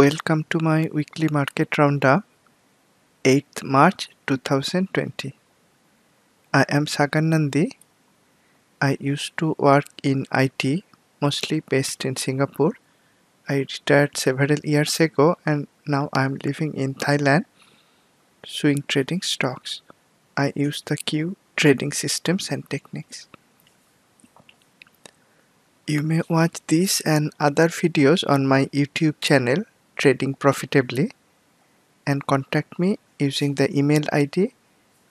Welcome to my weekly market roundup, 8th March 2020. I am Sagar Nandi. I used to work in IT, mostly based in Singapore. I retired several years ago and now I am living in Thailand, swing trading stocks. I use the Q trading systems and techniques. You may watch this and other videos on my YouTube channel, Trading Profitably, and contact me using the email ID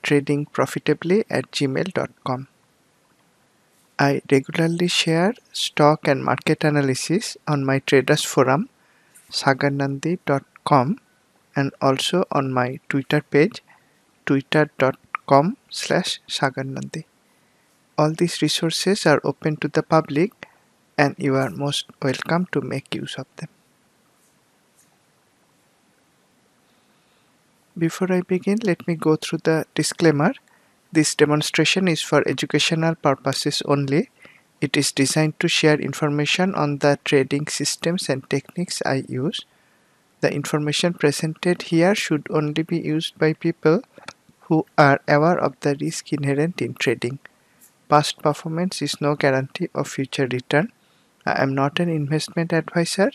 tradingprofitably@gmail.com. I regularly share stock and market analysis on my traders forum sagarnandi.com and also on my Twitter page twitter.com/sagarnandi. All these resources are open to the public and you are most welcome to make use of them. Before I begin, let me go through the disclaimer. This demonstration is for educational purposes only. It is designed to share information on the trading systems and techniques I use. The information presented here should only be used by people who are aware of the risk inherent in trading. Past performance is no guarantee of future return. I am not an investment advisor.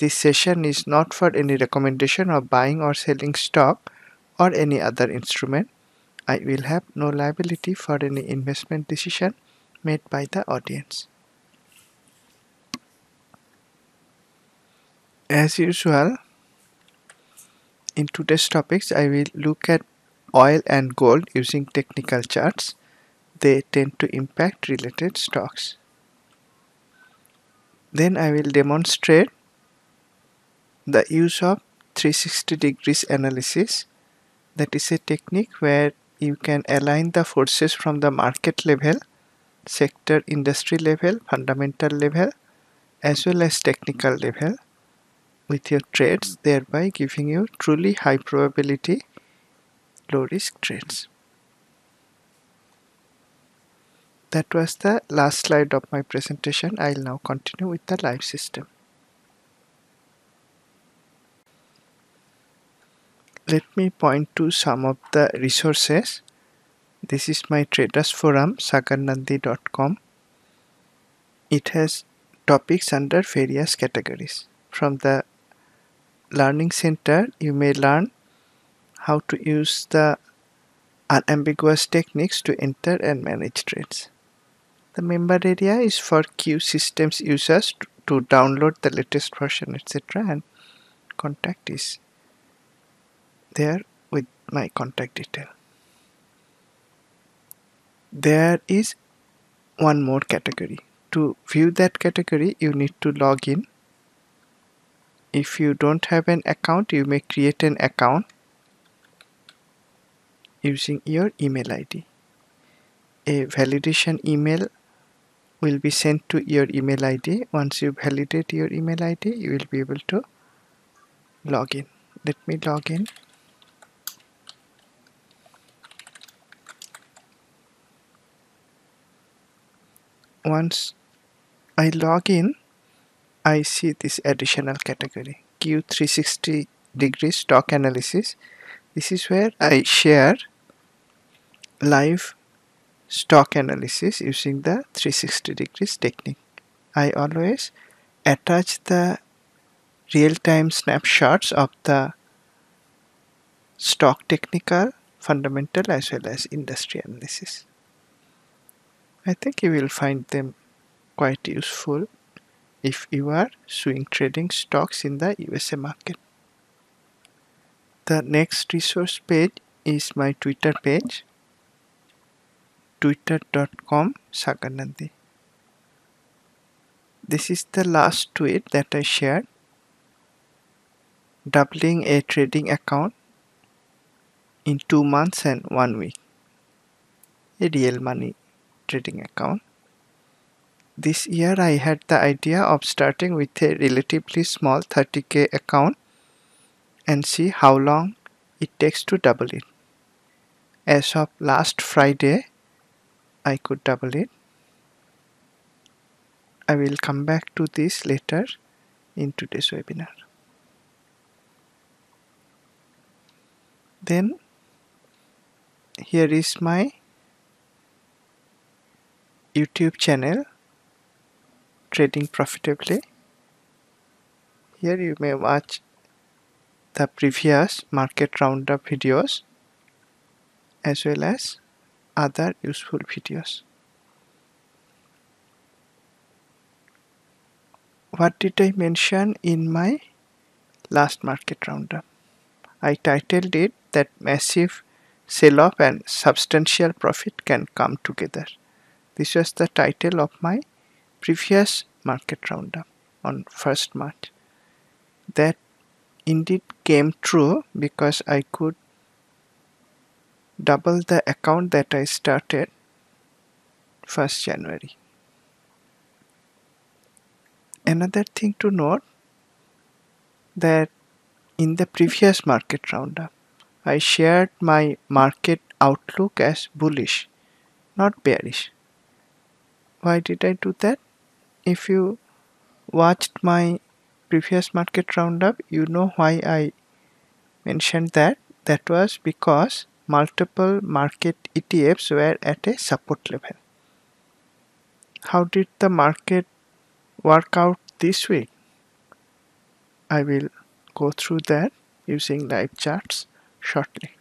This session is not for any recommendation of buying or selling stock or any other instrument. I will have no liability for any investment decision made by the audience. As usual, in today's topics, I will look at oil and gold using technical charts. They tend to impact related stocks. Then I will demonstrate the use of 360 degrees analysis. That is a technique where you can align the forces from the market level, sector industry level, fundamental level, as well as technical level with your trades, thereby giving you truly high probability, low risk trades. That was the last slide of my presentation. I'll now continue with the live system. Let me point to some of the resources. This is my traders forum sagarnandi.com. It has topics under various categories. From the learning center, you may learn how to use the unambiguous techniques to enter and manage trades. The member area is for Q systems users to download the latest version, etc., and contact is there with my contact detail. There is one more category. To view that category, you need to log in. If you don't have an account, you may create an account using your email ID. A validation email will be sent to your email ID. Once you validate your email ID, you will be able to log in. Let me log in. Once I log in, I see this additional category, Q360 Degrees Stock Analysis. This is where I share live stock analysis using the 360 degrees technique. I always attach the real-time snapshots of the stock technical, fundamental as well as industry analysis. I think you will find them quite useful if you are swing trading stocks in the USA market. The next resource page is my Twitter page, twitter.com/sagarnandi. This is the last tweet that I shared. Doubling a trading account in 2 months and 1 week. A real money trading account. This year I had the idea of starting with a relatively small 30K account and see how long it takes to double it. As of last Friday, I could double it. I will come back to this later in today's webinar. then here is my YouTube channel, Trading Profitably. Here you may watch the previous market roundup videos as well as other useful videos. What did I mention in my last market roundup? I titled it that massive sell-off and substantial profit can come together. This was the title of my previous market roundup on 1st March. That indeed came true because I could double the account that I started 1st January. Another thing to note that in the previous market roundup, I shared my market outlook as bullish, not bearish. Why did I do that? If you watched my previous market roundup, you know why I mentioned that. That was because multiple market ETFs were at a support level. How did the market work out this week? I will go through that using live charts shortly.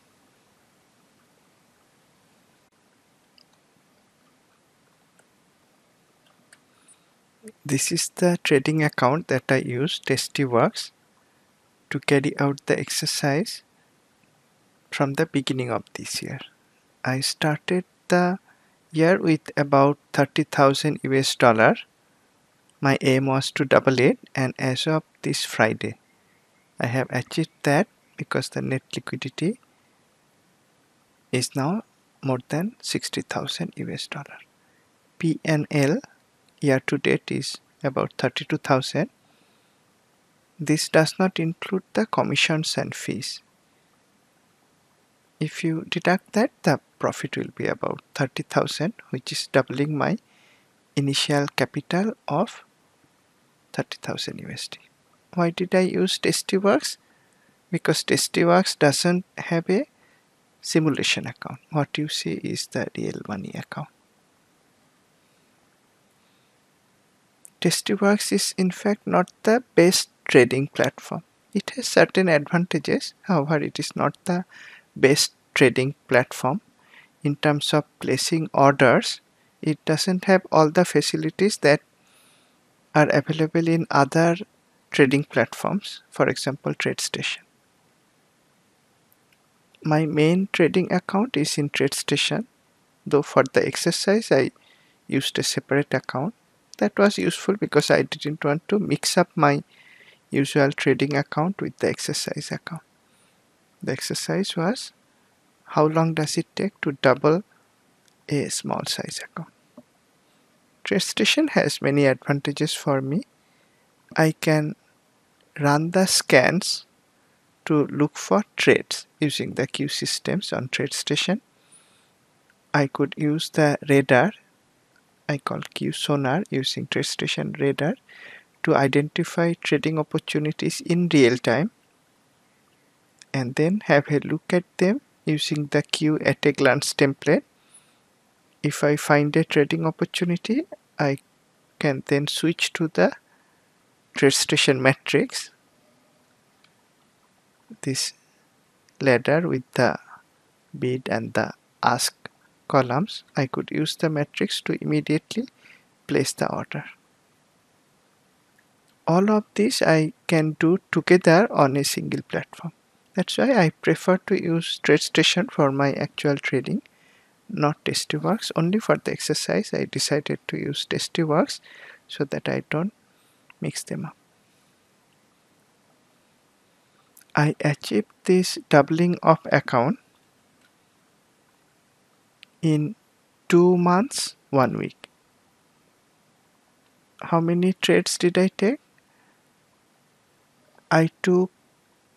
This is the trading account that I use, Tastyworks, to carry out the exercise from the beginning of this year. I started the year with about $30,000 US. My aim was to double it, and as of this Friday, I have achieved that because the net liquidity is now more than $60,000 US. PNL year to date is about 32,000. This does not include the commissions and fees. If you deduct that, the profit will be about 30,000, which is doubling my initial capital of 30,000 USD. Why did I use Tastyworks? Because Tastyworks doesn't have a simulation account. What you see is the real money account. Tastyworks is in fact not the best trading platform. It has certain advantages, however it is not the best trading platform. In terms of placing orders, it doesn't have all the facilities that are available in other trading platforms, for example TradeStation. My main trading account is in TradeStation, though for the exercise I used a separate account. That was useful because I didn't want to mix up my usual trading account with the exercise account. The exercise was how long does it take to double a small size account. TradeStation has many advantages for me. I can run the scans to look for trades using the Q systems on TradeStation. I could use the radar I call QSonar using TradeStation radar to identify trading opportunities in real time and then have a look at them using the Q at a glance template. If I find a trading opportunity, I can then switch to the TradeStation matrix, this ladder with the bid and the ask columns. I could use the matrix to immediately place the order. All of this I can do together on a single platform. That's why I prefer to use TradeStation for my actual trading, not Tastyworks. Only for the exercise I decided to use Tastyworks so that I don't mix them up. I achieved this doubling of account in 2 months, 1 week. How many trades did I take? I took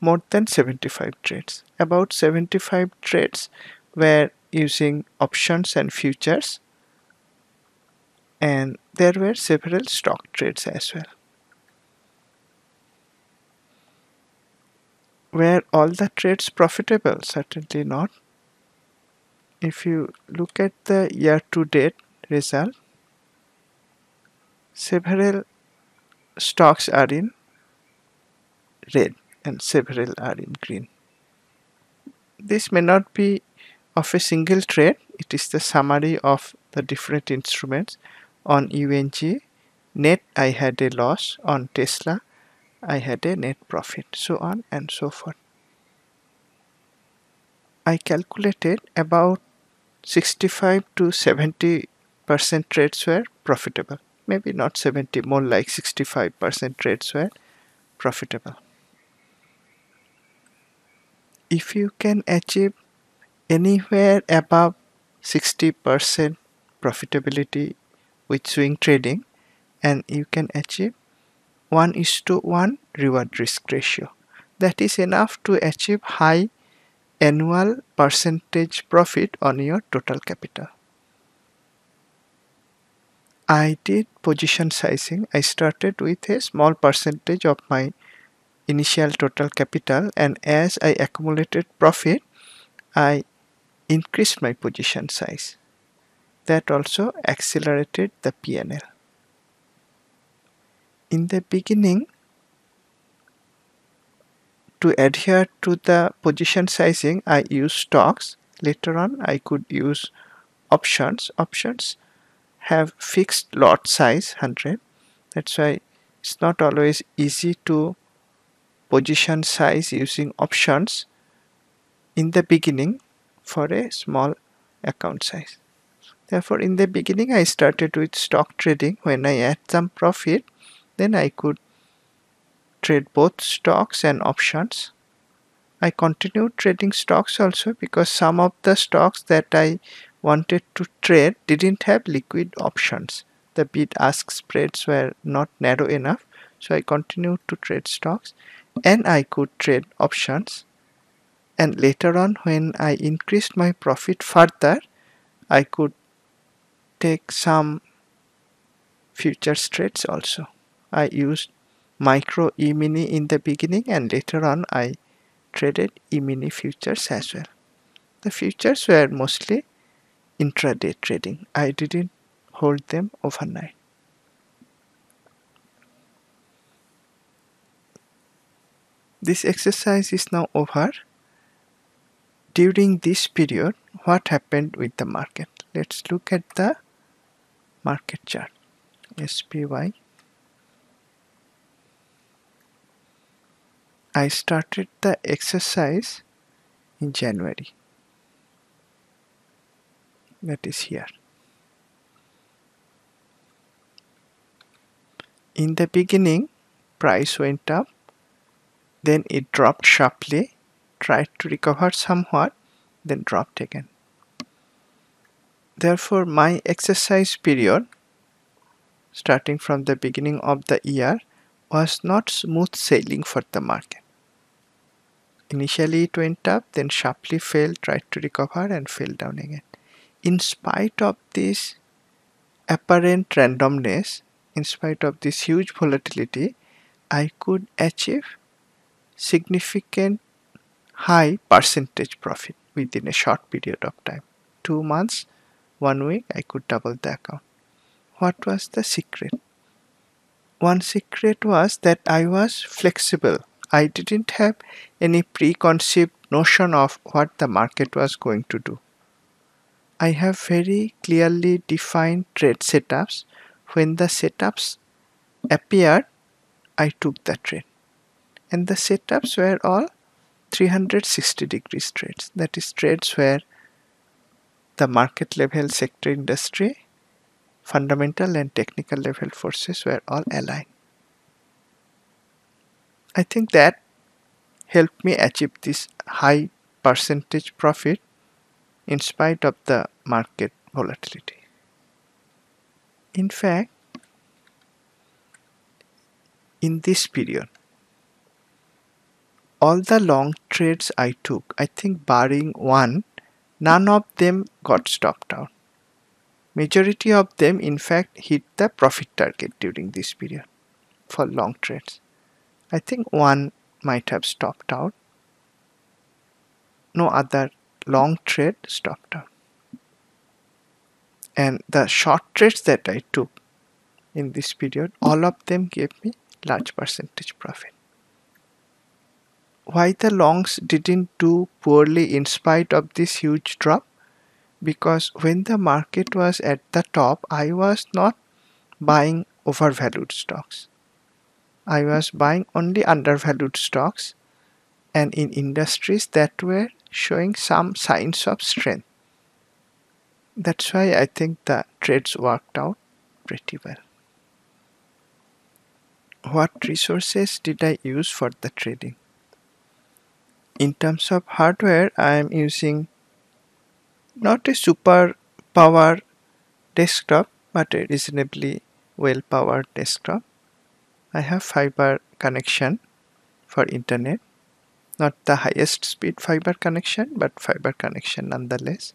more than 75 trades. About 75 trades were using options and futures, and there were several stock trades as well. Were all the trades profitable? Certainly not. If you look at the year-to-date result, several stocks are in red and several are in green. This may not be of a single trade. It is the summary of the different instruments. On UNG net I had a loss, on Tesla I had a net profit, so on and so forth. I calculated about 65 to 70% trades were profitable. Maybe not 70, more like 65% trades were profitable. If you can achieve anywhere above 60% profitability with swing trading, and you can achieve 1:1 reward risk ratio, that is enough to achieve high annual percentage profit on your total capital. I did position sizing. I started with a small percentage of my initial total capital, and as I accumulated profit, I increased my position size. That also accelerated the P&L. In the beginning, to adhere to the position sizing, I used stocks. Later on, I could use options. Options have fixed lot size 100. That's why it's not always easy to position size using options in the beginning for a small account size. Therefore, in the beginning, I started with stock trading. When I had some profit, then I could trade both stocks and options. I continued trading stocks also because some of the stocks that I wanted to trade didn't have liquid options. The bid-ask spreads were not narrow enough, so I continued to trade stocks and I could trade options. And later on, when I increased my profit further, I could take some futures trades also. I used micro E-mini in the beginning, and later on I traded E-mini futures as well. The futures were mostly intraday trading. I didn't hold them overnight. This exercise is now over. During this period, what happened with the market? Let's look at the market chart. SPY. I started the exercise in January. That is here. In the beginning, price went up, then it dropped sharply, tried to recover somewhat, then dropped again. Therefore, my exercise period, starting from the beginning of the year, was not smooth sailing for the market. Initially it went up, then sharply fell, tried to recover and fell down again. In spite of this apparent randomness, in spite of this huge volatility, I could achieve significant high percentage profit within a short period of time. 2 months, 1 week, I could double the account. What was the secret? One secret was that I was flexible. I didn't have any preconceived notion of what the market was going to do. I have very clearly defined trade setups. When the setups appeared, I took the trade. And the setups were all 360 degrees trades. That is, trades where the market level, sector, industry, fundamental and technical level forces were all aligned. I think that helped me achieve this high percentage profit in spite of the market volatility. In fact, in this period, all the long trades I took, I think barring one, none of them got stopped out. Majority of them in fact hit the profit target during this period for long trades. I think one might have stopped out no other long trade stopped out. And the short trades that I took in this period, all of them gave me large percentage profit. Why the longs didn't do poorly in spite of this huge drop? Because when the market was at the top, I was not buying overvalued stocks. I was buying only undervalued stocks and in industries that were showing some signs of strength. That's why I think the trades worked out pretty well. What resources did I use for the trading? In terms of hardware, I am using not a super power desktop, but a reasonably well powered desktop. I have fiber connection for internet, not the highest speed fiber connection, but fiber connection nonetheless.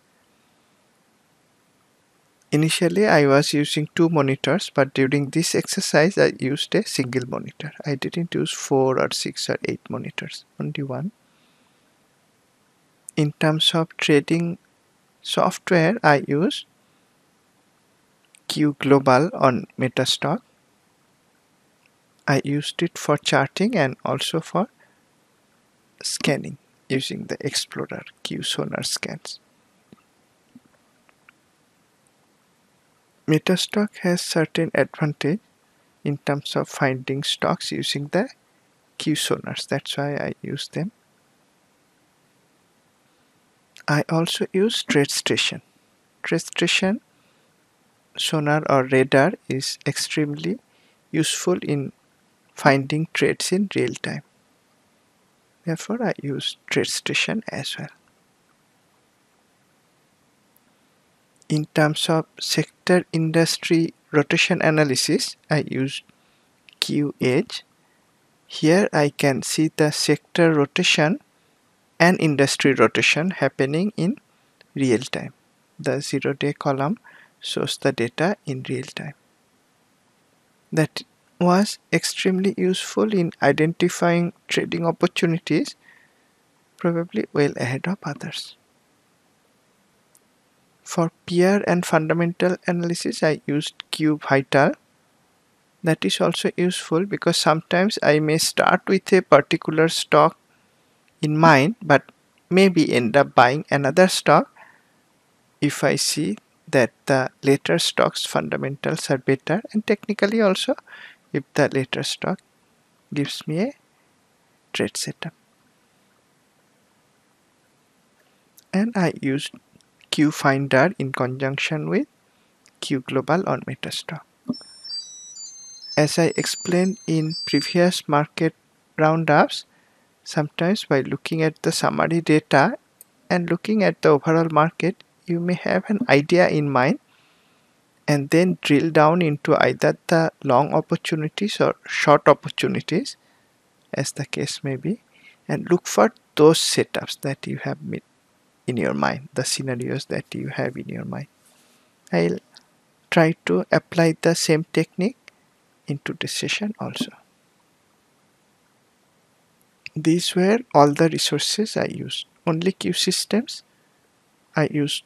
Initially, I was using 2 monitors, but during this exercise, I used a single monitor. I didn't use 4 or 6 or 8 monitors, only one. In terms of trading software, I use Q Global on MetaStock. I used it for charting and also for scanning using the Explorer QSonar scans. MetaStock has certain advantage in terms of finding stocks using the QSonars. That's why I use them. I also use TradeStation. TradeStation sonar or radar is extremely useful in finding trades in real time. Therefore, I use TradeStation as well. In terms of sector industry rotation analysis, I use QEdge. Here I can see the sector rotation and industry rotation happening in real time. The 0-day column shows the data in real time. That was extremely useful in identifying trading opportunities, probably well ahead of others. For peer and fundamental analysis, I used Q Vital. That is also useful because sometimes I may start with a particular stock in mind, but maybe end up buying another stock if I see that the later stock's fundamentals are better, and technically also if the later stock gives me a trade setup. And I used Q Finder in conjunction with Q Global on MetaStock. As I explained in previous market roundups, sometimes by looking at the summary data and looking at the overall market, you may have an idea in mind and then drill down into either the long opportunities or short opportunities, as the case may be, and look for those setups that you have made in your mind, the scenarios that you have in your mind. I'll try to apply the same technique into this session also. These were all the resources I used. Only Q Systems. I used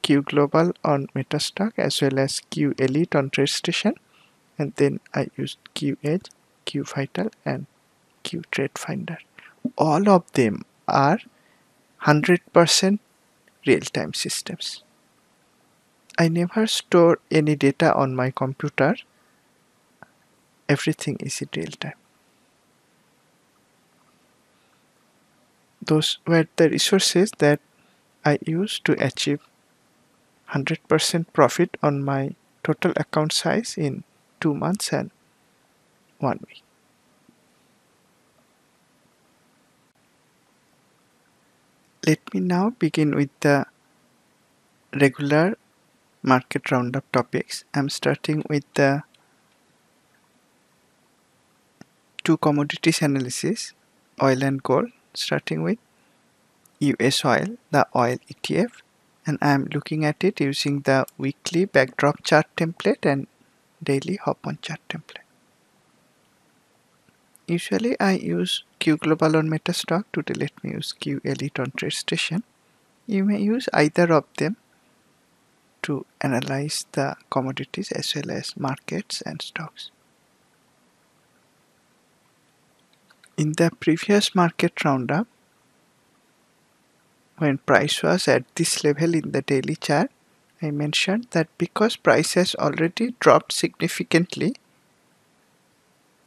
Q Global on MetaStock as well as Q Elite on TradeStation, and then I used QEdge, Q Vital and Q Trade Finder. All of them are 100% real-time systems. I never store any data on my computer. Everything is in real-time. Those were the resources that I used to achieve 100% profit on my total account size in 2 months and 1 week. Let me now begin with the regular market roundup topics. I'm starting with the 2 commodities analysis, oil and gold, starting with US oil, the oil ETF, and I'm looking at it using the weekly backdrop chart template and daily hop on chart template. Usually I use Q Global on Metastock. Today let me use Q Elite on TradeStation. You may use either of them to analyze the commodities as well as markets and stocks. In the previous market roundup, when price was at this level in the daily chart, I mentioned that because price has already dropped significantly,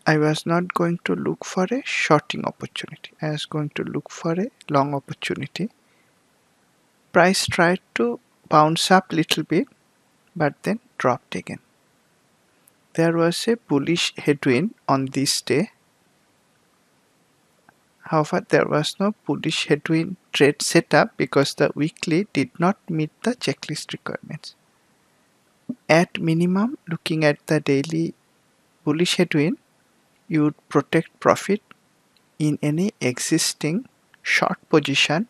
I was not going to look for a shorting opportunity. I was going to look for a long opportunity. Price tried to bounce up little bit, but then dropped again. There was a bullish headwind on this day. However, there was no bullish headwind trade setup because the weekly did not meet the checklist requirements. At minimum, looking at the daily bullish headwind, you would protect profit in any existing short position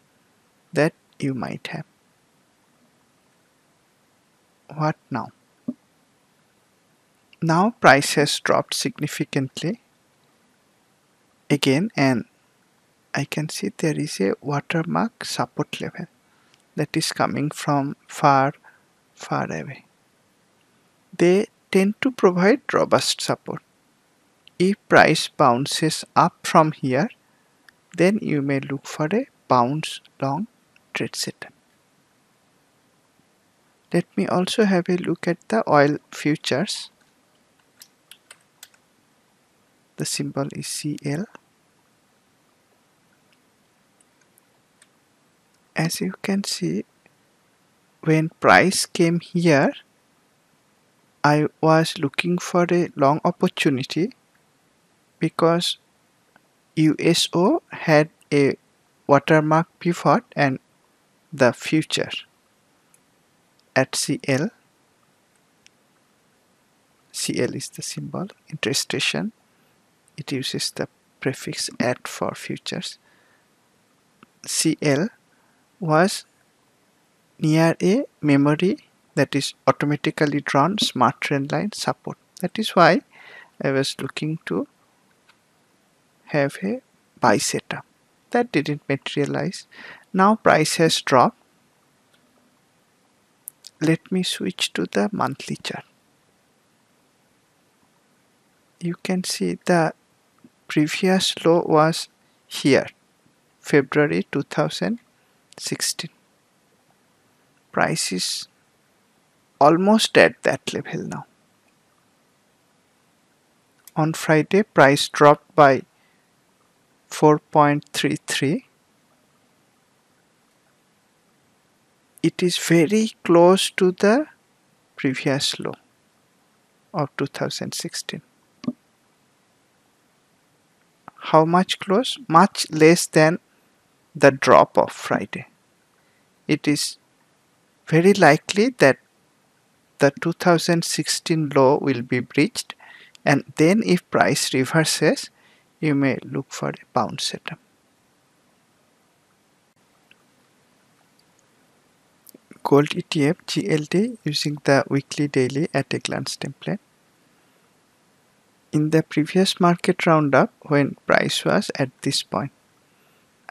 that you might have. What now? Now price has dropped significantly again, and I can see there is a watermark support level that is coming from far away. They tend to provide robust support. If price bounces up from here, then you may look for a bounce long trade setup. Let me also have a look at the oil futures. The symbol is CL. As you can see, when price came here, I was looking for a long opportunity because USO had a watermark pivot and the future at CL. CL is the symbol. In TradeStation, it uses the prefix at for futures. CL was near a memory, that is automatically drawn smart trend line support. That is why I was looking to have a buy setup. That didn't materialize. Now price has dropped. Let me switch to the monthly chart. You can see the previous low was here, February 2016. Price is almost at that level now. On Friday, price dropped by 4.33. It is very close to the previous low of 2016. How much close? Much less than the drop of Friday. It is very likely that the 2016 low will be breached, and then if price reverses, you may look for a bounce setup. Gold ETF GLD using the weekly daily at a glance template. In the previous market roundup, when price was at this point,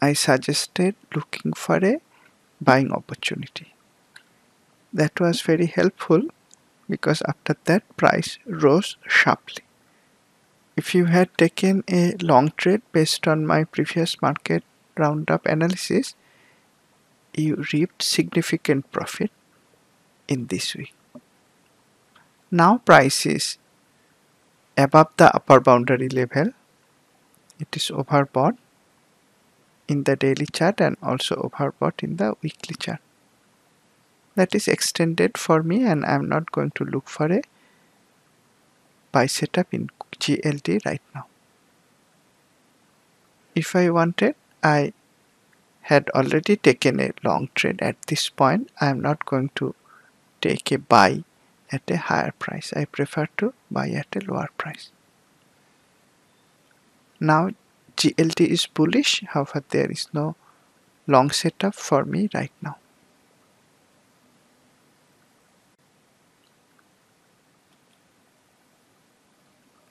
I suggested looking for a buying opportunity. That was very helpful because after that price rose sharply. If you had taken a long trade based on my previous market roundup analysis, you reaped significant profit in this week. Now price is above the upper boundary level. It is overbought in the daily chart and also overbought in the weekly chart. That is extended for me, and I am not going to look for a buy setup in GLD right now. If I wanted, I had already taken a long trade at this point. I am not going to take a buy at a higher price. I prefer to buy at a lower price. Now GLD is bullish, however there is no long setup for me right now.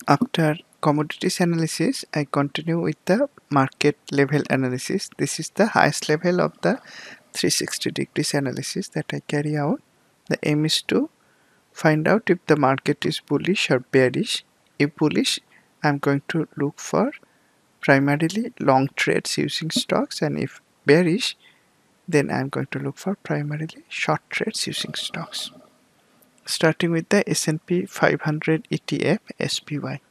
After commodities analysis, I continue with the market level analysis. This is the highest level of the 360 degrees analysis that I carry out. The aim is to find out if the market is bullish or bearish. If bullish, I'm going to look for primarily long trades using stocks, and if bearish, then I'm going to look for primarily short trades using stocks. Starting with the S&P 500 ETF SPY.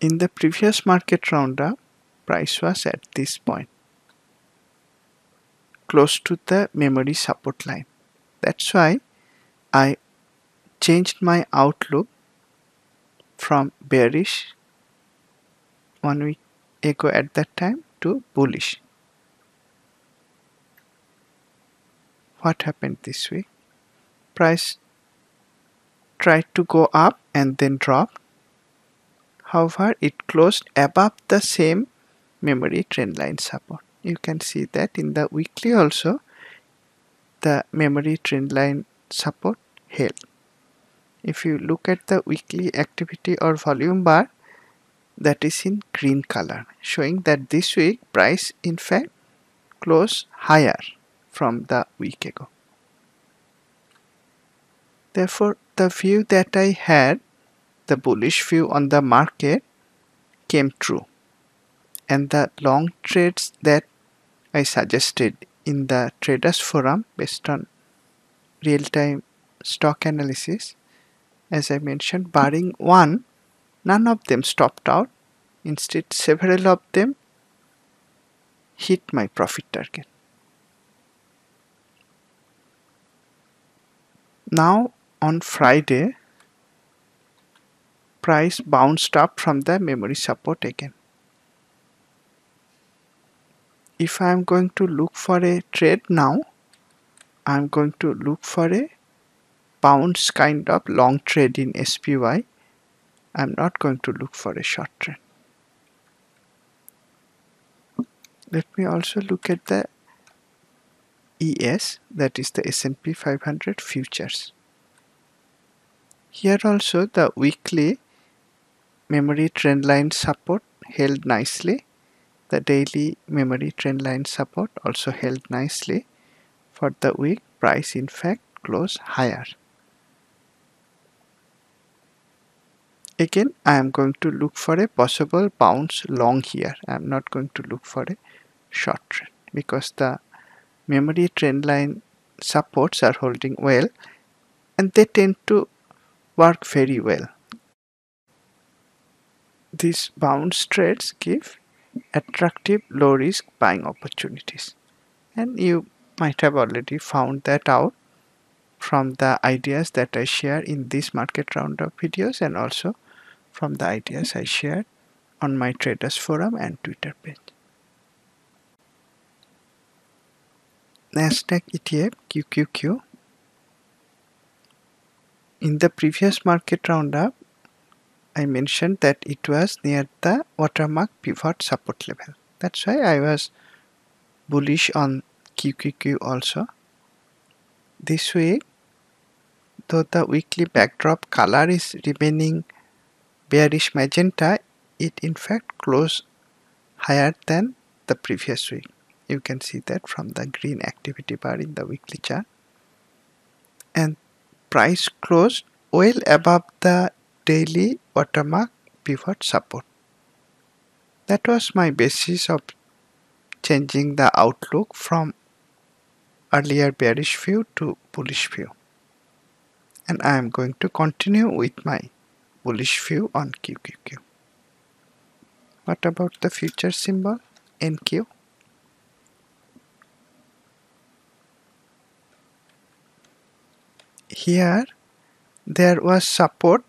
In the previous market roundup, price was at this point, close to the memory support line. That's why I changed my outlook from bearish 1 week ago at that time to bullish. What happened this week? Price tried to go up and then dropped. However, it closed above the same memory trend line support. You can see that in the weekly also the memory trend line support held. If you look at the weekly activity or volume bar, that is in green color, showing that this week price in fact closed higher from the week ago. Therefore, the view that I had, the bullish view on the market, came true, and the long trades that I suggested in the traders forum based on real-time stock analysis, as I mentioned, barring one, none of them stopped out. Instead, several of them hit my profit target. Now on Friday, price bounced up from the memory support again. If I am going to look for a trade now, I am going to look for a bounce kind of long trade in SPY. I am not going to look for a short trend. Let me also look at the ES, that is the S&P 500 futures. Here also the weekly memory trend line support held nicely. The daily memory trend line support also held nicely. For the week, price in fact closed higher. Again, I am going to look for a possible bounce long here. I am not going to look for a short trend because the memory trend line supports are holding well and they tend to work very well. These bounce trades give attractive low risk buying opportunities, and you might have already found that out from the ideas that I share in these market roundup videos and also from the ideas I shared on my traders forum and Twitter page. NASDAQ ETF QQQ. In the previous market roundup, I mentioned that it was near the watermark pivot support level. That's why I was bullish on QQQ also. This week, though the weekly backdrop color is remaining bearish magenta, it in fact closed higher than the previous week. You can see that from the green activity bar in the weekly chart, and price closed well above the daily watermark pivot support. That was my basis of changing the outlook from earlier bearish view to bullish view, and I am going to continue with my bullish view on QQQ. What about the future symbol NQ? Here there was support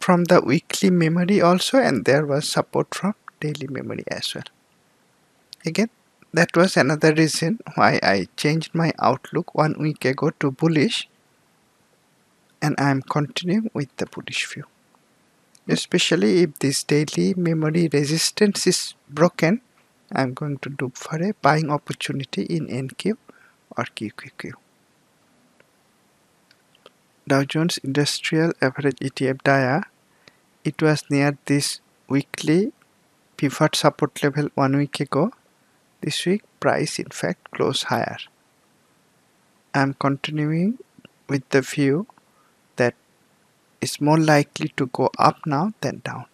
from the weekly memory also, and there was support from daily memory as well. Again, that was another reason why I changed my outlook 1 week ago to bullish, and I am continuing with the bullish view. Especially if this daily memory resistance is broken, I am going to look for a buying opportunity in NQ or QQQ. Dow Jones Industrial Average ETF DIA it was near this weekly pivot support level 1 week ago. This week price in fact closed higher. I am continuing with the view that it's more likely to go up now than down.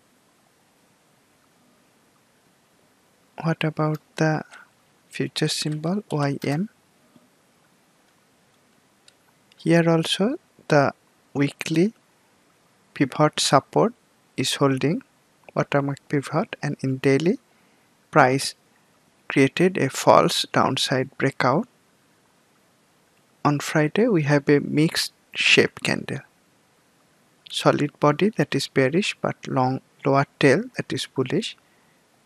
What about the future symbol YM? Here also the weekly pivot support is holding watermark pivot, and in daily price created a false downside breakout. On Friday we have a mixed shape candle, solid body that is bearish but long lower tail that is bullish.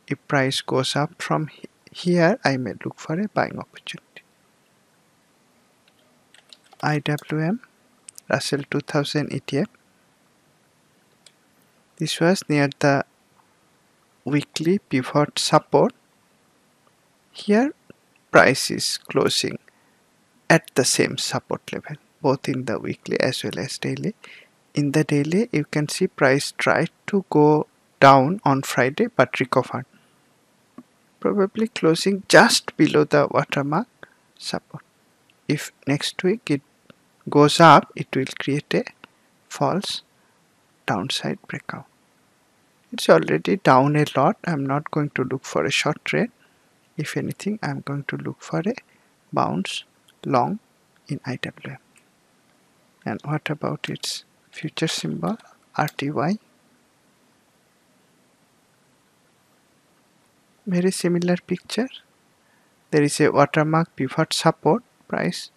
If price goes up from here, I may look for a buying opportunity. IWM Russell 2000 ETF. This was near the weekly pivot support. Here price is closing at the same support level, both in the weekly as well as daily. In the daily you can see price tried to go down on Friday but recovered, probably closing just below the watermark support. If next week it goes up, it will create a false downside breakout. It's already down a lot. I'm not going to look for a short trade. If anything, I'm going to look for a bounce long in IWM. And what about its future symbol RTY? Very similar picture. There is a watermark pivot support, price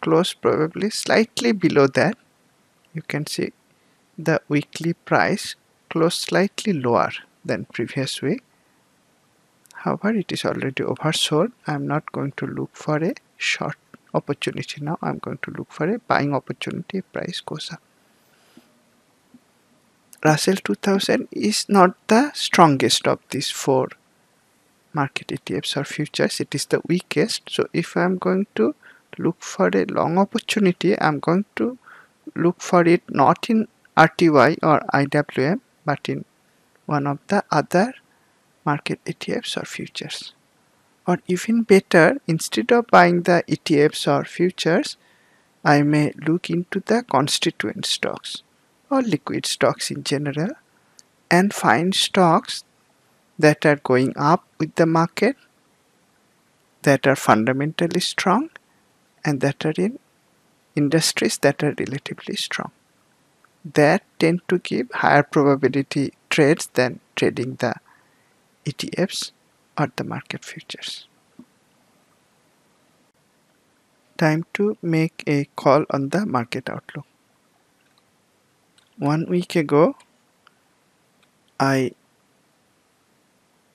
close probably slightly below that. You can see the weekly price closed slightly lower than previous week. However, it is already oversold. I am not going to look for a short opportunity now. I am going to look for a buying opportunity if price goes up. Russell 2000 is not the strongest of these four market ETFs or futures. It is the weakest. So if I am going to look for a long opportunity, I am going to look for it not in RTY or IWM but in one of the other market ETFs or futures. Or even better, instead of buying the ETFs or futures, I may look into the constituent stocks or liquid stocks in general and find stocks that are going up with the market, that are fundamentally strong, and that are in industries that are relatively strong, that tend to give higher probability trades than trading the ETFs or the market futures. Time to make a call on the market outlook. 1 week ago I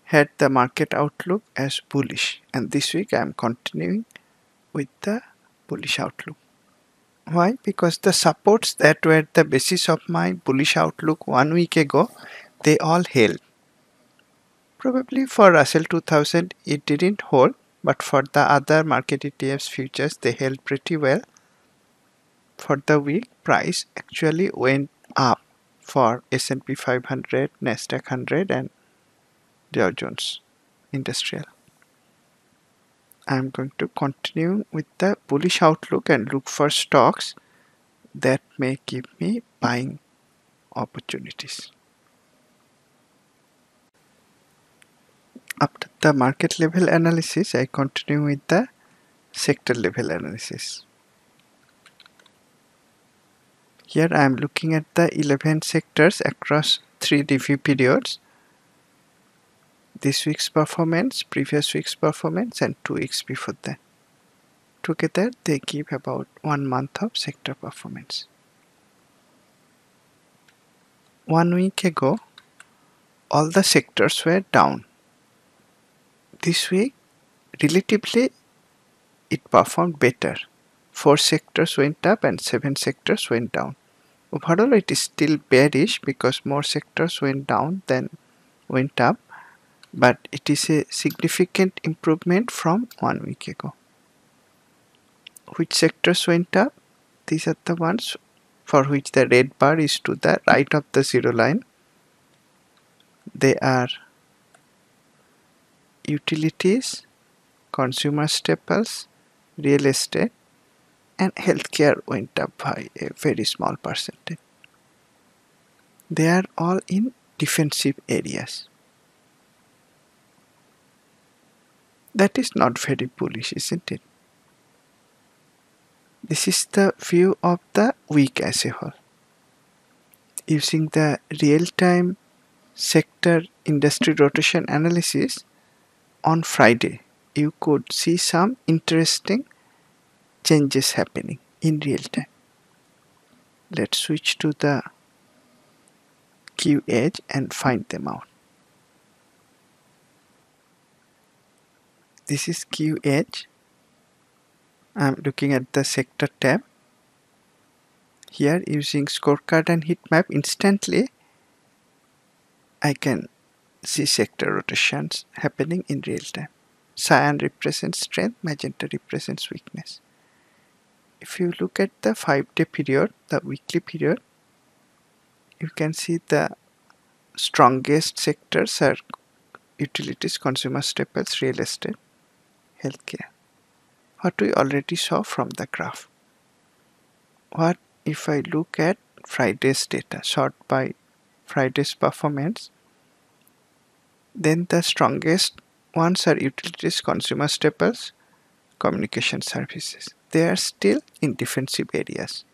had the market outlook as bullish, and this week I am continuing with the bullish outlook. Why? Because the supports that were the basis of my bullish outlook 1 week ago, they all held. Probably for Russell 2000 it didn't hold, but for the other market ETFs futures they held pretty well. For the week, price actually went up for S&P 500, Nasdaq 100 and Dow Jones Industrial. I am going to continue with the bullish outlook and look for stocks that may give me buying opportunities. After the market level analysis, I continue with the sector level analysis. Here I am looking at the 11 sectors across 3 review periods. This week's performance, previous week's performance and 2 weeks before that. Together they give about 1 month of sector performance. 1 week ago all the sectors were down. This week relatively it performed better. 4 sectors went up and 7 sectors went down. Overall it is still bearish because more sectors went down than went up, but it is a significant improvement from 1 week ago. Which sectors went up? These are the ones for which the red bar is to the right of the zero line. They are utilities, consumer staples, real estate, and healthcare went up by a very small percentage. They are all in defensive areas. That is not very bullish, isn't it? This is the view of the week as a whole. Using the real-time sector industry rotation analysis on Friday, you could see some interesting changes happening in real time. Let's switch to the QEdge and find them out. This is QEdge. I'm looking at the sector tab. Here, using scorecard and heatmap, instantly I can see sector rotations happening in real time. Cyan represents strength, magenta represents weakness. If you look at the 5-day period, the weekly period, you can see the strongest sectors are utilities, consumer staples, real estate, healthcare. What we already saw from the graph. What if I look at Friday's data, sort by Friday's performance, then the strongest ones are utilities, consumer staples, communication services. They are still in defensive areas.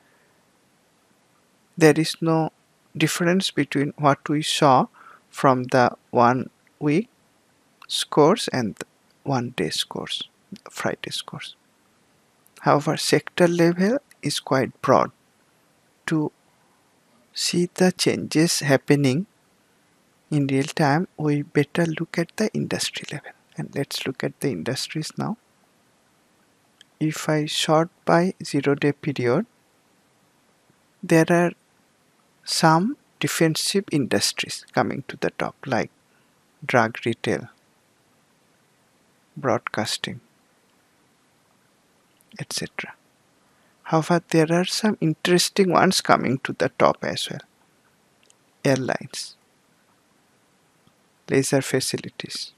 There is no difference between what we saw from the 1 week scores and 1 day scores, Friday scores. However, sector level is quite broad. To see the changes happening in real time, we better look at the industry level. And let's look at the industries now. If I sort by 0-day period, there are some defensive industries coming to the top, like drug retail, broadcasting, etc. However, there are some interesting ones coming to the top as well. Airlines, leisure facilities,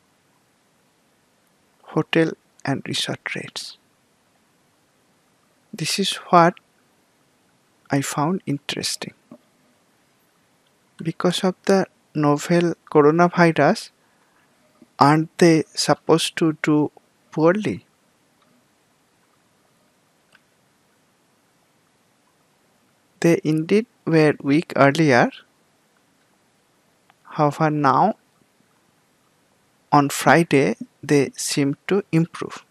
hotel and resort rates. This is what I found interesting. Because of the novel coronavirus, aren't they supposed to do poorly? They indeed were weak earlier. However, now on Friday they seem to improve.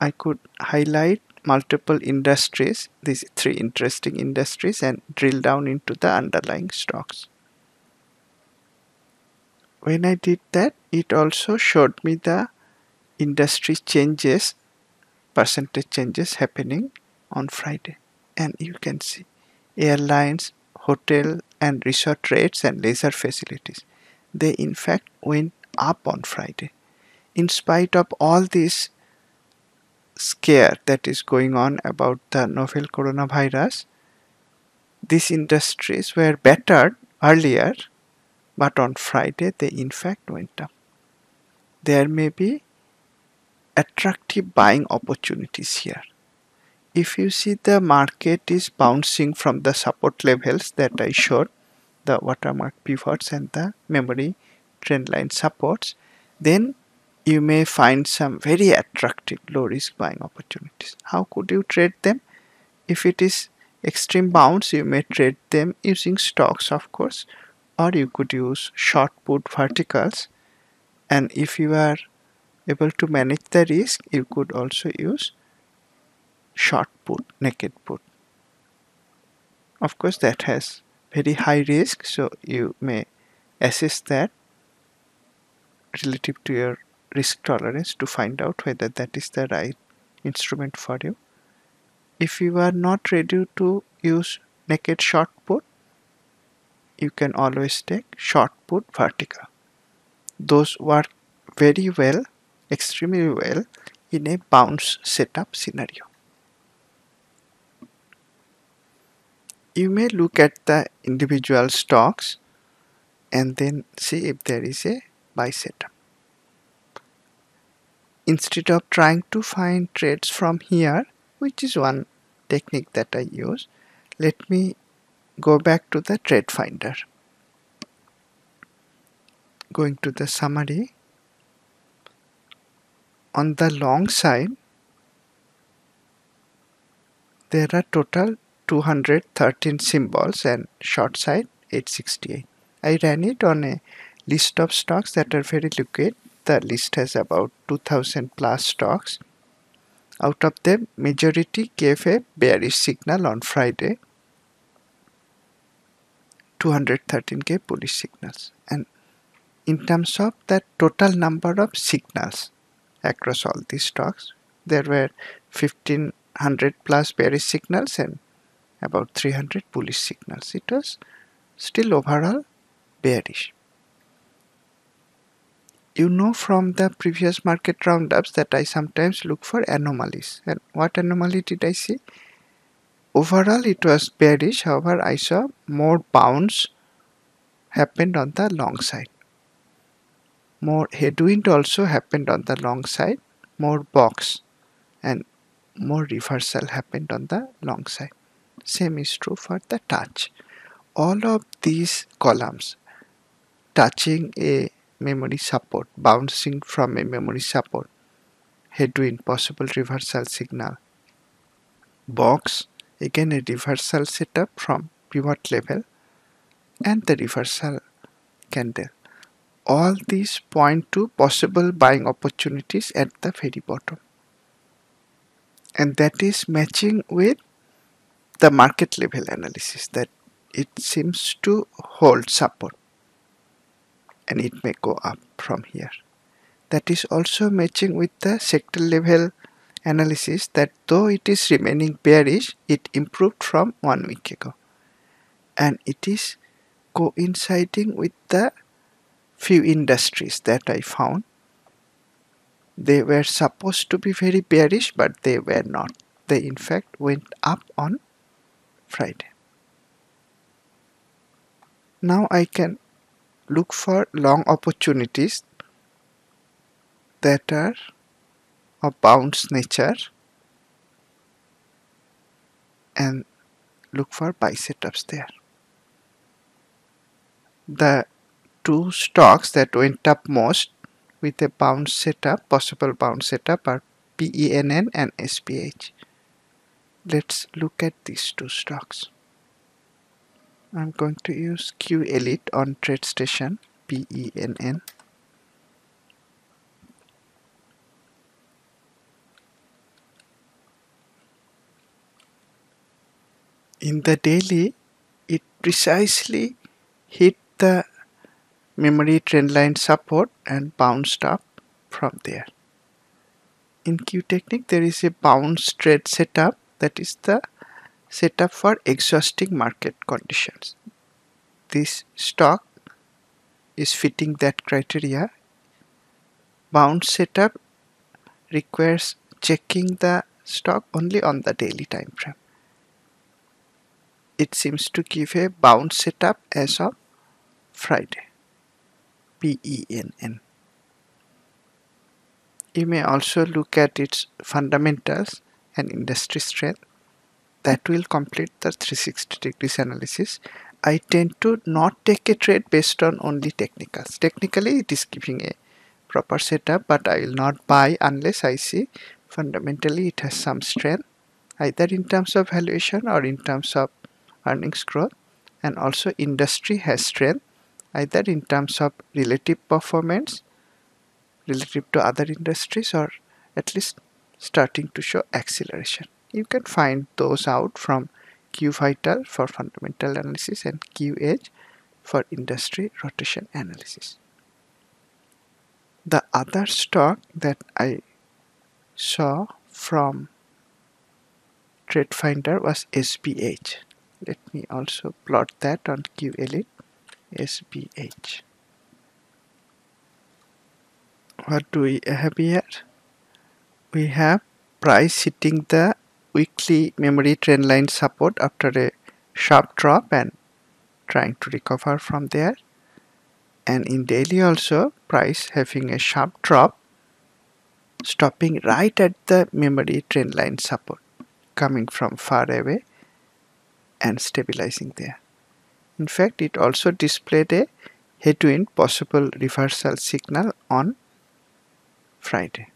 I could highlight multiple industries, these three interesting industries, and drill down into the underlying stocks. When I did that, it also showed me the industry changes, percentage changes happening on Friday. And you can see airlines, hotel and resort rates and leisure facilities. They in fact went up on Friday. In spite of all these scare that is going on about the novel coronavirus, these industries were battered earlier, but on Friday they in fact went up. There may be attractive buying opportunities here. If you see, the market is bouncing from the support levels that I showed, the watermark pivots and the memory trendline supports, then you may find some very attractive low-risk buying opportunities. How could you trade them? If it is extreme bounce, you may trade them using stocks, of course, or you could use short put verticals. And if you are able to manage the risk, you could also use short put, naked put. Of course, that has very high risk, so you may assess that relative to your risk tolerance to find out whether that is the right instrument for you. If you are not ready to use naked short put, you can always take short put vertical. Those work very well, extremely well, in a bounce setup scenario. You may look at the individual stocks and then see if there is a buy setup. Instead of trying to find trades from here, which is one technique that I use, let me go back to the trade finder. Going to the summary, on the long side there are total 213 symbols and short side 868. I ran it on a list of stocks that are very liquid. The list has about 2000 plus stocks. Out of them, majority gave a bearish signal on Friday, 213k bullish signals. And in terms of the total number of signals across all these stocks, there were 1500 plus bearish signals and about 300 bullish signals. It was still overall bearish. You know from the previous market roundups that I sometimes look for anomalies. And what anomaly did I see? Overall it was bearish, however I saw more bounce happened on the long side. More headwind also happened on the long side, more box and more reversal happened on the long side. Same is true for the touch. All of these columns touching a memory support, bouncing from a memory support, headwind, possible reversal signal, box, again a reversal setup from pivot level, and the reversal candle. All these point to possible buying opportunities at the very bottom, and that is matching with the market level analysis that it seems to hold support and it may go up from here. That is also matching with the sector level analysis that though it is remaining bearish, it improved from 1 week ago, and it is coinciding with the few industries that I found. They were supposed to be very bearish, but they were not. They in fact went up on Friday. Now I can look for long opportunities that are of bounce nature and look for buy setups there. The two stocks that went up most with a bounce setup, possible bounce setup, are PENN and SPH. Let's look at these two stocks. I'm going to use Q Elite on TradeStation, PENN. In the daily, it precisely hit the memory trendline support and bounced up from there. In Q technique, there is a bounce trade setup that is the setup for exhausting market conditions. This stock is fitting that criteria. Bounce setup requires checking the stock only on the daily time frame. It seems to give a bounce setup as of Friday, PENN. You may also look at its fundamentals and industry strength. That will complete the 360 degrees analysis. I tend to not take a trade based on only technicals. Technically, it is giving a proper setup, but I will not buy unless I see fundamentally it has some strength, either in terms of valuation or in terms of earnings growth, and also industry has strength, either in terms of relative performance relative to other industries or at least starting to show acceleration. You can find those out from Q Vital for fundamental analysis and QEdge for industry rotation analysis. The other stock that I saw from Trade Finder was SPH. Let me also plot that on Q Elite. SPH. What do we have here? We have price hitting the weekly memory trendline support after a sharp drop and trying to recover from there. and in daily also price having a sharp drop, stopping right at the memory trend line support, coming from far away and stabilizing there. In fact, it also displayed a headwind possible reversal signal on Friday.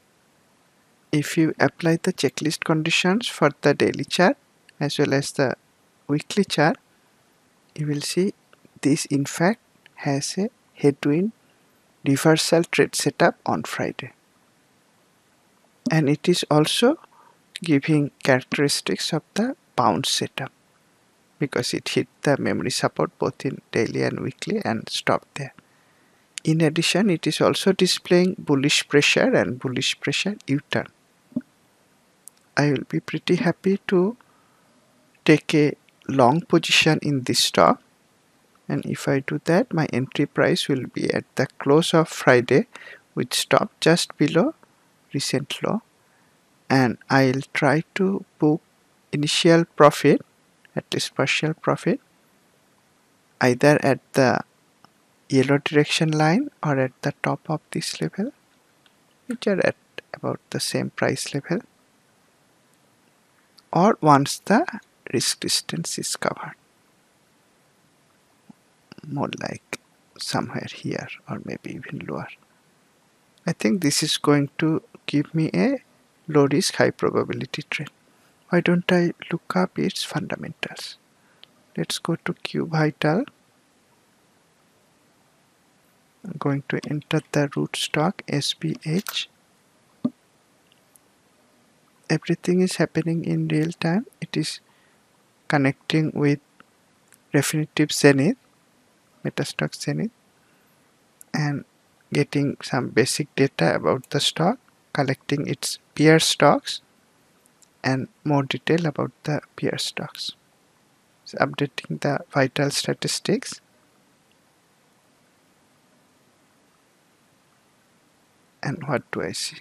If you apply the checklist conditions for the daily chart as well as the weekly chart, you will see this in fact has a headwind reversal trade setup on Friday, and it is also giving characteristics of the bounce setup because it hit the memory support both in daily and weekly and stopped there. In addition, it is also displaying bullish pressure and bullish pressure U-turn. I will be pretty happy to take a long position in this stock, and if I do that, my entry price will be at the close of Friday, which stopped just below recent low, and I'll try to book initial profit, at least partial profit, either at the yellow direction line or at the top of this level, which are at about the same price level, or once the risk distance is covered, more like somewhere here or maybe even lower. I think this is going to give me a low risk high probability trade. Why don't I look up its fundamentals? Let's go to Q Vital. I'm going to enter the root stock SPH. Everything is happening in real time. It is connecting with Refinitiv Zenith, Metastock Zenith, and getting some basic data about the stock, collecting its peer stocks and more detail about the peer stocks. So updating the vital statistics and what do I see?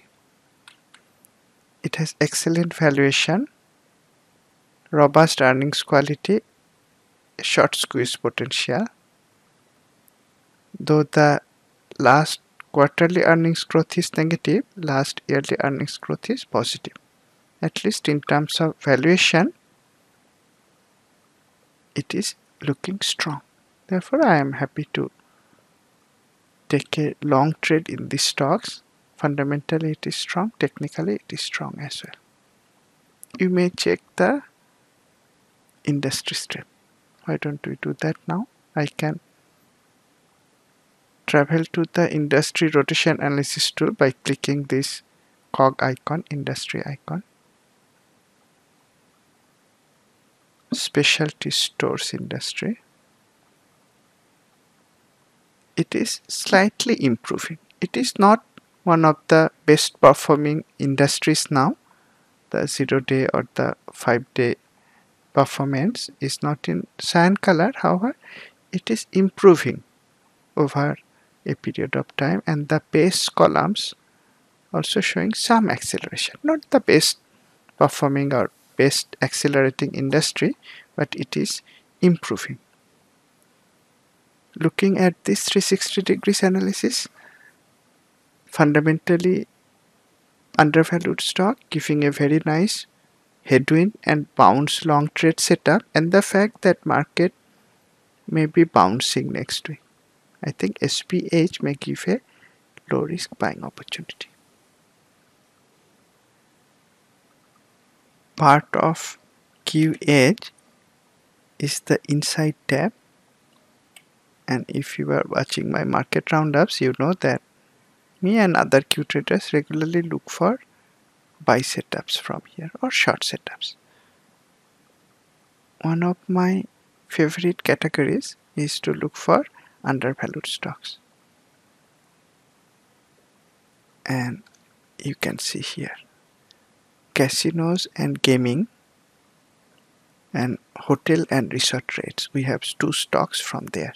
It has excellent valuation, robust earnings quality, short squeeze potential, though the last quarterly earnings growth is negative, last yearly earnings growth is positive. At least in terms of valuation, it is looking strong. Therefore, I am happy to take a long trade in these stocks. Fundamentally, it is strong. Technically, it is strong as well. You may check the industry strip. Why don't we do that now? I can travel to the industry rotation analysis tool by clicking this cog icon, industry icon, specialty stores industry. It is slightly improving. It is not one of the best performing industries now. The 0-day or the 5-day performance is not in cyan color. However, it is improving over a period of time, and the base columns also showing some acceleration. Not the best performing or best accelerating industry, but it is improving. Looking at this 360 degrees analysis, fundamentally undervalued stock, giving a very nice headwind and bounce long trade setup, and the fact that market may be bouncing next week. I think SPH may give a low risk buying opportunity. Part of QEdge is the inside tab, and if you are watching my market roundups, you know that me and other Q traders regularly look for buy setups from here or short setups. One of my favorite categories is to look for undervalued stocks, and you can see here casinos and gaming and hotel and resort trades. We have two stocks from there.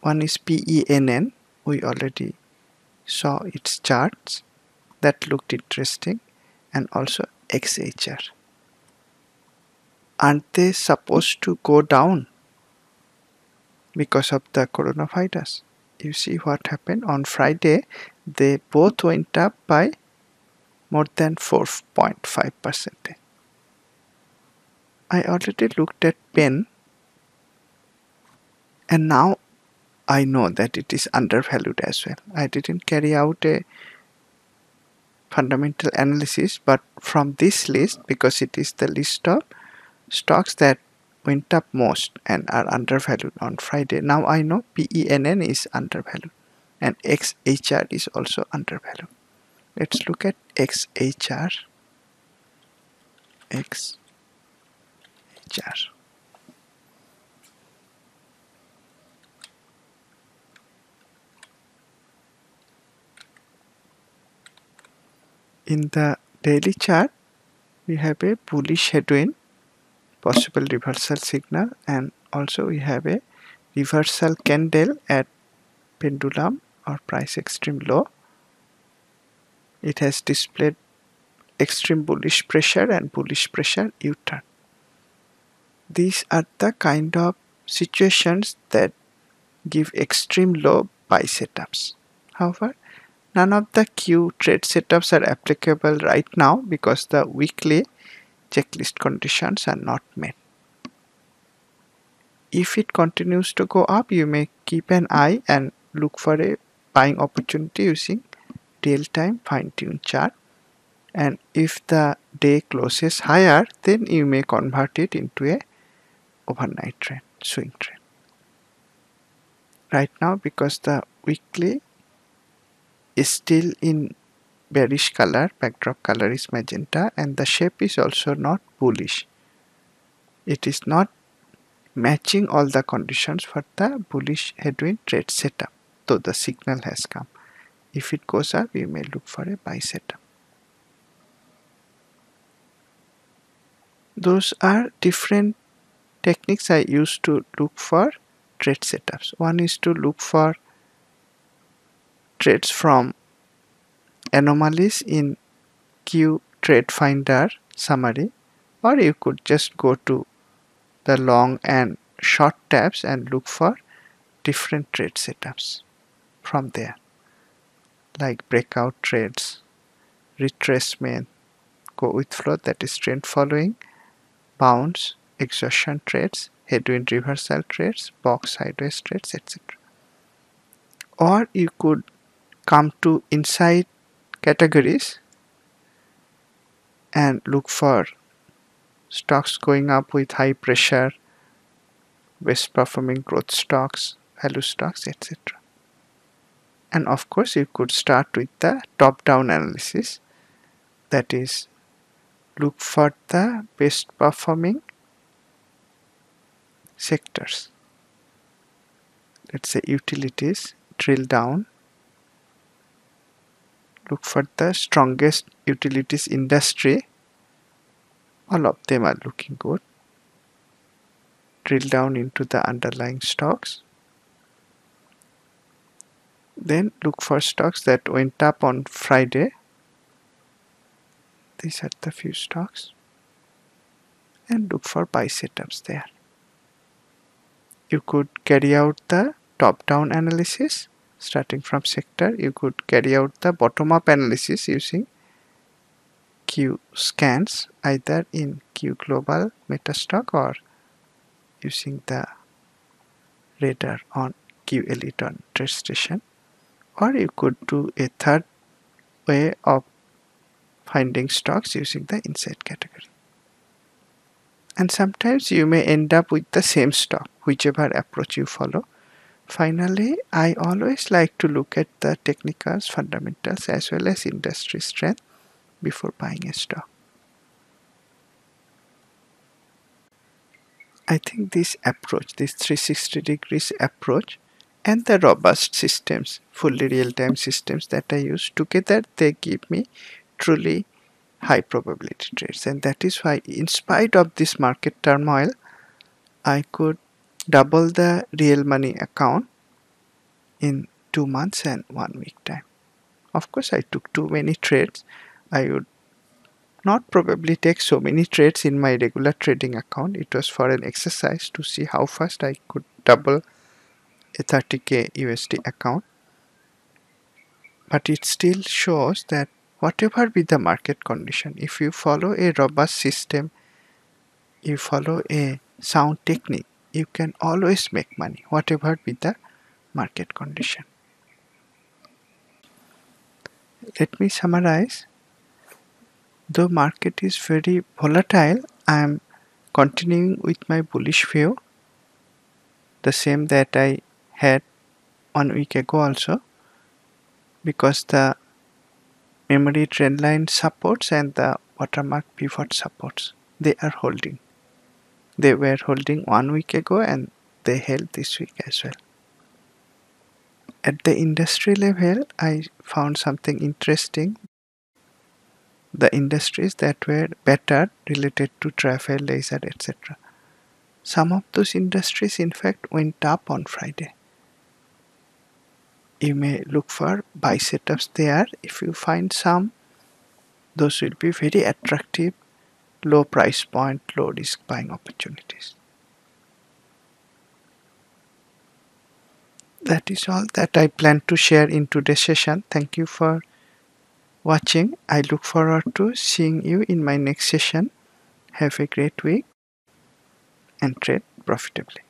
One is PENN. We already saw its charts, that looked interesting, and also XHR. Aren't they supposed to go down because of the coronavirus? you see what happened on Friday. They both went up by more than 4.5%. I already looked at PENN and now I know that it is undervalued as well. I didn't carry out a fundamental analysis, but from this list, because it is the list of stocks that went up most and are undervalued on Friday, now I know PENN is undervalued and XHR is also undervalued. Let's look at XHR. XHR. In the daily chart, we have a bullish headwind, possible reversal signal, and also we have a reversal candle at pendulum or price extreme low. It has displayed extreme bullish pressure and bullish pressure U-turn. These are the kind of situations that give extreme low buy setups. However, none of the Q trade setups are applicable right now because the weekly checklist conditions are not met. If it continues to go up, you may keep an eye and look for a buying opportunity using real-time fine-tuned chart. And if the day closes higher, then you may convert it into a overnight trend, swing trend. Right now, because the weekly is still in bearish color, backdrop color is magenta, and the shape is also not bullish. It is not matching all the conditions for the bullish headwind trade setup, though the signal has come. If it goes up, you may look for a buy setup. Those are different techniques I use to look for trade setups. One is to look for trades from anomalies in Q Trade Finder summary, or you could just go to the long and short tabs and look for different trade setups from there, like breakout trades, retracement, go with flow, that is trend following, bounce, exhaustion trades, headwind reversal trades, box sideways trades, etc. Or you could come to inside categories and look for stocks going up with high pressure, best performing growth stocks, value stocks, etc. And of course, you could start with the top-down analysis, that is, look for the best performing sectors. Let's say utilities, drill down, look for the strongest utilities industry. All of them are looking good. Drill down into the underlying stocks. Then look for stocks that went up on Friday. These are the few stocks. And look for buy setups there. You could carry out the top-down analysis starting from sector. You could carry out the bottom-up analysis using Q scans, either in Q Global, MetaStock, or using the radar on Q Elite on TradeStation. Or you could do a third way of finding stocks using the inside category. And sometimes you may end up with the same stock, whichever approach you follow. Finally, I always like to look at the technicals, fundamentals, as well as industry strength before buying a stock. I think this approach, this 360 degrees approach, and the robust systems, fully real-time systems that I use, together they give me truly high probability trades. And that is why, in spite of this market turmoil, I could double the real money account in 2 months and 1 week time. Of course, I took too many trades. I would not probably take so many trades in my regular trading account. It was for an exercise to see how fast I could double a $30K USD account, but it still shows that whatever be the market condition, if you follow a robust system, you follow a sound technique, you can always make money whatever be the market condition. Let me summarize. Though market is very volatile, I am continuing with my bullish view, the same that I had 1 week ago also, because the memory trend line supports and the watermark pivot supports, they are holding. They were holding 1 week ago and they held this week as well. At the industry level, I found something interesting. The industries that were better related to travel, leisure, etc. Some of those industries in fact went up on Friday. You may look for buy setups there. If you find some, those will be very attractive, low price point, low risk buying opportunities. That is all that I plan to share in today's session. Thank you for watching. I look forward to seeing you in my next session. Have a great week and trade profitably.